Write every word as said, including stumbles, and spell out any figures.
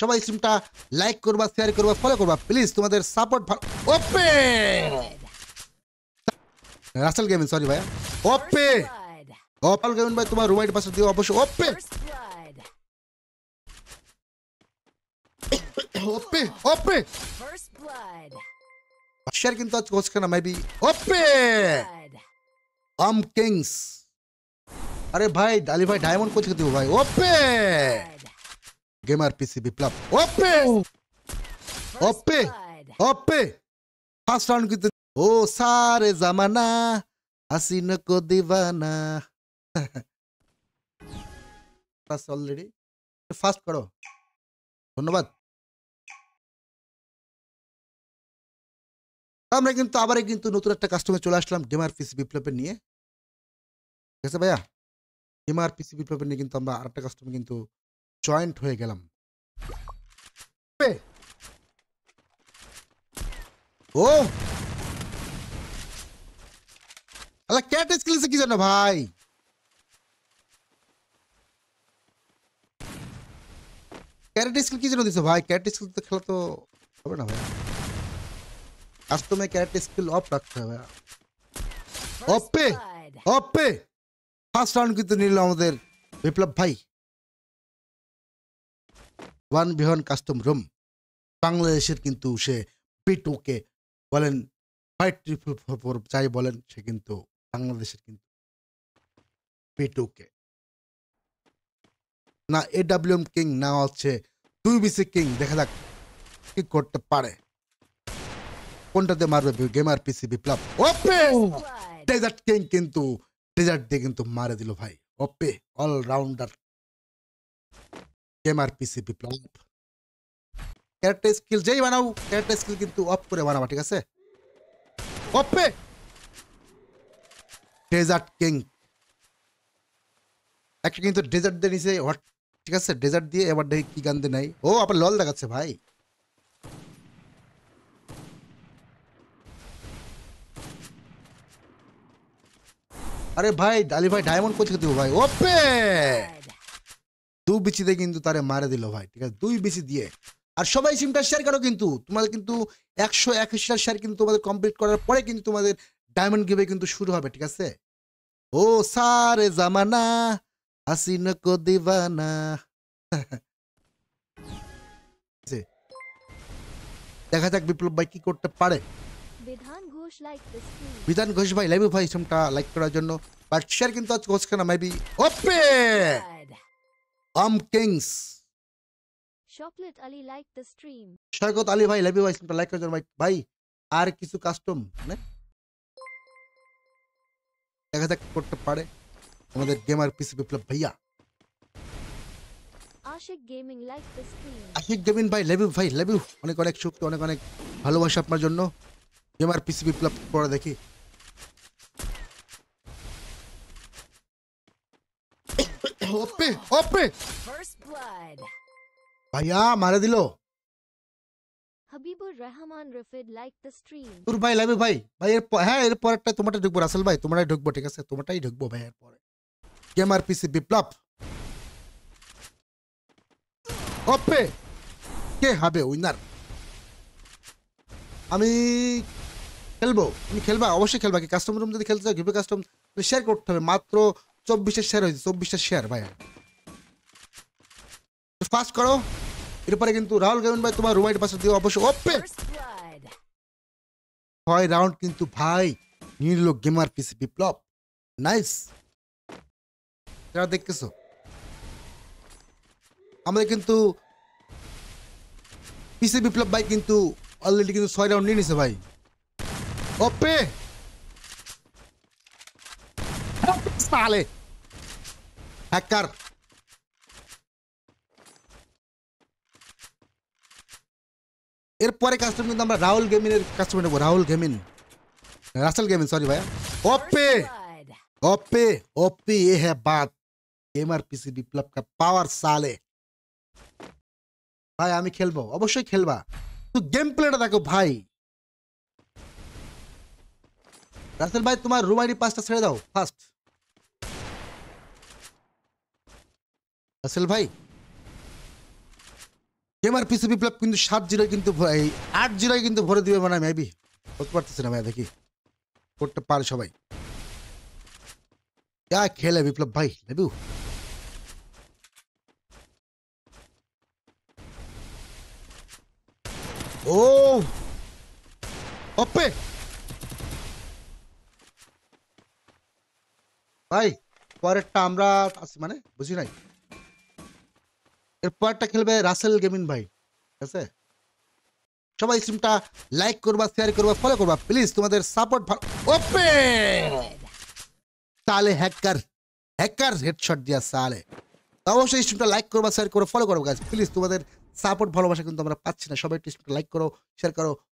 সবাই স্ট্রিমটা লাইক করবা, শেয়ার করবা, ফলো করবা, প্লিজ তোমাদের support. OP Rasel gaming, sorry ভাই, ওপে রাসেল গেমিং ভাই, তোমার রুমাইট পাশে দিও অবশ্যই। ওপে ওপে ওপে শেয়ার কিন্তু আজ কোচ করনা মেবি। ওপে আম কিংস, আরে ভাই ডালি ভাই ডায়মন্ড কোচ দিও ভাই। OP Gamer P C Biplob. Ope! Ope! Ope! First round with the... Oh, sare zamana, haseen ko divana. First already. Fast karo. Dhonnobad. Amra kintu abar kintu notun ekta customer chole ashlam Gamer P C Biplob er niye. Kaise bhaiya? Gamer P C Biplob er niye kintu amra arekta customer kintu joint হয়ে গেলাম। ও আলা cat skills কি জানো ভাই, cat skill কি জানো দিছো ভাই? ক্যাট স্কিল তো খেলা তো হবে না ভাই, আজ তো মে ক্যাট স্কিল অফ রাখতে হবে। ওপে ওপে ফার্স্ট রাউন্ড কিন্তু নিল আমাদের বিপ্লব ভাই। ওয়ান বিহন কাস্টম রুম বাংলাদেশের কিন্তু সে বিটুকে বলেন ফাইভ ট্রিপল ফোর চাই বলেন, সে কিন্তু বাংলাদেশের কিন্তু বিটুকে না এ ডাব্লিউ এম কিং না হচ্ছে দুই বিসি কিং, দেখা যাক কি করতে পারে, কোনটাতে মারবে gamer PC Biplob. OP desert king কিন্তু ডেজার্ট দিয়ে কিন্তু মারে দিল ভাই। OP allrounder gamer PC Biplob, character skill যেই বানাও ক্যারেক্টার স্কিল কিন্তু অফ করে বানাবা, ঠিক আছে? ওপে ডেজার্ট কিং একটা কিন্তু ডেজার্ট দিয়ে নিছে, ঠিক আছে? ডেজার্ট দিয়ে এবার দেখি কি গান দেয়। ও আবার লল দেখাচ্ছে ভাই, আরে ভাই ডালি ভাই ডায়মন্ড কোথায় দেবো ভাই? ওপে দুই বিচিতে কিন্তু তারে মারে দিল ভাই, ঠিক আছে? দুই বিচি দিয়ে। আর সবাই সিমটা শেয়ার করো কিন্তু, তোমাদের কিন্তু একশো একুশটা শেয়ার কিন্তু তোমাদের কমপ্লিট করার পরে কিন্তু তোমাদের ডায়মন্ড গিভে কিন্তু শুরু হবে, ঠিক আছে? ও সারে জামানা হাসিন কো দিবানা, দেখা যাক বিপ্লব ভাই কি করতে পারে। বিধান ঘোষ ভাই লাইভ ভাই সিমটা লাইক করার জন্য, বাট শেয়ার কিন্তু আজ ঘোষ কেনা maybe. OP Um Kings. Shoklat Ali like the stream. Shoklat Ali bhai love you bhai, like kar bhai bhai. Are kisu custom na? Dekha tak korte pare. Amader gamer P C Biplob bhaiya. Ashik Gaming like the stream. Ashik Gaming bhai love you bhai love you. Onek onek shukti onek onek bhalobasha apnar jonno. Gamer P C Biplob pore dekhi. OP OP ভাইয়া মারা দিল। Habib Urrahman Rifid like the stream. তোর ভাই লাইভে ভাই ভাই এর হ্যাঁ এর পরেরটা তোমারটা ঢুকবো রাসেল ভাই, তোমারটাই ঢুকবো, ঠিক আছে? তোমারটাই ঢুকবো ভাই এর পরে গেমার পিসি বিপ্লব। ওপে কে হবে উইনার? আমি খেলবো, তুমি খেলবা, অবশ্যই খেলবা। কি কাস্টম রুম যদি খেলতে চাও গিভে কাস্টম শেয়ার করতে হবে। মাত্র চব্বিশটা শেয়ার হয়েছে, চব্বিশটা শেয়ার ভাইয়া, ফাস্ট করো। এরপরে কিন্তু রাহুল গামিন ভাই তোমার রুমাইট পাশে দিও অবশ্যই। ওপে ছয় রাউন্ড কিন্তু ভাই নিয়ে নিল গেমার পিসি বিপ্লব, নাইস। যারা দেখতেছো আমাদের কিন্তু পিসি বিপ্লব ভাই কিন্তু অলরেডি কিন্তু ছয় রাউন্ড নিয়ে নিছে ভাই। ওপে সালে হ্যাকার এরপরে কাস্টম কিন্তু আমরা রাহুল গেমিং এর কাস্টম নেব, Rahul gaming Rasel gaming sorry ভাই। ওপে ওপে ওপে ये है बात गेमर पीसी বিপ্লব का पावर साले। ভাই আমি খেলবো, অবশ্যই খেলবা, তো গেম প্লেটা দেখো ভাই। রাসেল ভাই তোমার রুমারি পাঁচটা ছেড়ে দাও ফার্স্ট। রাসেল ভাই আমার পিসি বিপ্লব কিন্তু সাত জিরো কিন্তু ভাই আট জিরো কিন্তু ভরে দিবে মানে মেবি বলতে পারতেছ না ভাই দেখি করতে পারে সবাই যা খেলে বিপ্লব ভাই লেবু ও ওপে ভাই পরেরটা আমরা আসি মানে বুঝি নাই এরপরটা খেলবে রাসেল গেমিং ভাই ঠিক আছে সবাই স্ট্রিমটা লাইক করবা শেয়ার করবা ফলো করবা প্লিজ তোমাদের সাপোর্ট ওপে সালে হ্যাকার হ্যাকার হেডশট দিয়া সালে অবশ্যই স্ট্রিমটা লাইক করবা শেয়ার করবা ফলো করবা গাইস প্লিজ তোমাদের সাপোর্ট ভালোবাসা কিন্তু আমরা পাচ্ছি না সবাই স্ট্রিমটা লাইক করো শেয়ার করো